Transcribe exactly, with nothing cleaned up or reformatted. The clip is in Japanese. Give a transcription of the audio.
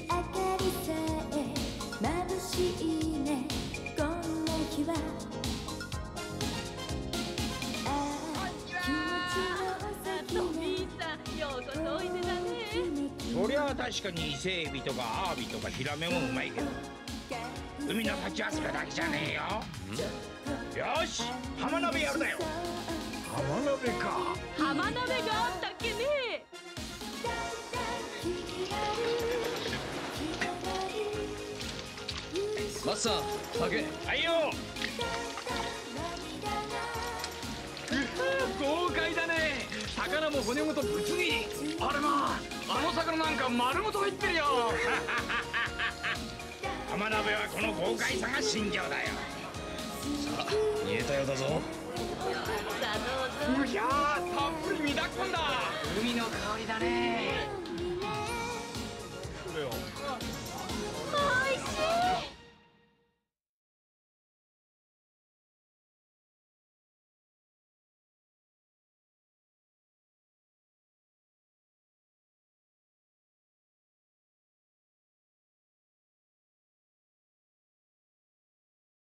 明かりさえ眩しいね、こんな日は。ああ、気持ちのお先ね。ようこそおいでだね。そりゃ確かに伊勢エビとかアワビとかヒラメもうまいけど、海の幸あすかだけじゃねえよ。よし、浜鍋やるだよ。浜鍋か。浜鍋があったっけね。マスター、酒。はいよ。豪快だね。魚も骨ごとぶつ切り。あれまあ、あの魚なんか丸ごと入ってるよ。浜鍋はこの豪快さが信条だよ。さあ、煮えたようだぞ。うひゃー、たっぷり煮だくんだ。海の香りだね。